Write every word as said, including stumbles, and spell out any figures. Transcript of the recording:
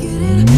Get it.